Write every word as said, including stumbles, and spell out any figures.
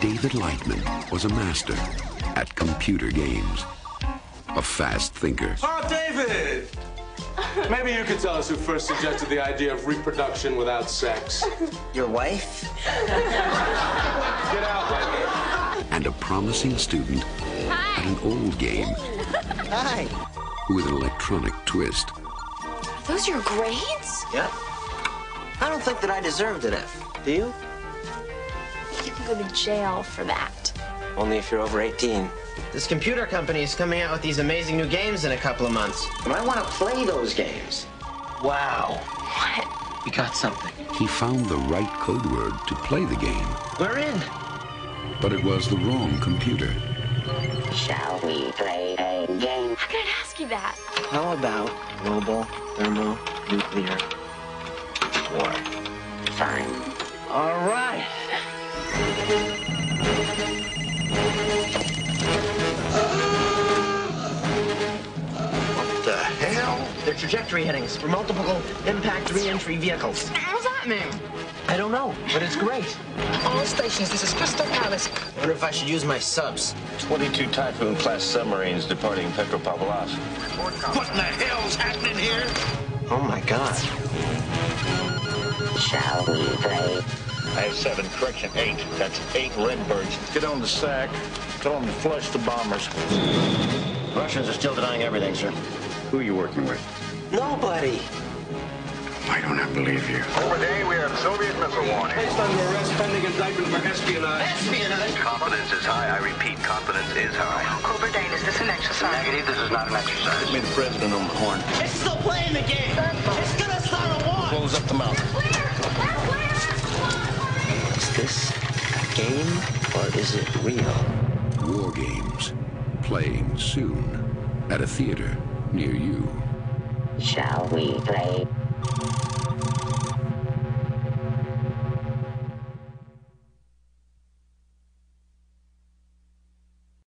David Lightman was a master at computer games, a fast thinker. Oh, David! Maybe you could tell us who first suggested the idea of reproduction without sex. Your wife? Get out, Lightman. And a promising student Hi. at an old game Hi. with an electronic twist. Are those your grades? Yeah. I don't think that I deserved an F. Do you? You can go to jail for that. Only if you're over eighteen. This computer company is coming out with these amazing new games in a couple of months. And I want to play those games. Wow. What? We got something. He found the right code word to play the game. We're in. But it was the wrong computer. Shall we play a game? How could I ask you that? How about global thermonuclear war? Fine. All right. What the hell? They're trajectory headings for multiple impact re-entry vehicles. What does that mean? I don't know, but it's great. All stations, this is Crystal Palace. I wonder if I should use my subs. twenty-two Typhoon-class submarines departing Petro Pavlov. What in the hell's happening here? Oh, my God. Shall we play? I have seven, correction, eight. That's eight Redbirds. Get on the sack. Tell them to flush the bombers. Russians are still denying everything, sir. Who are you working with? Nobody. Why don't I believe you? Over there, we have Soviet missile warning. Placed under arrest, pending indictment for espionage. Espionage? Confidence is high. I repeat, confidence is high. Cobra Dane, is this an exercise? Negative, this is not an exercise. Give me the president on the horn. It's still playing the game. It's gonna start a war. Close up the mouth. We're clear. We're clear. Is this a game or is it real? War Games, playing soon at a theater near you. Shall we play?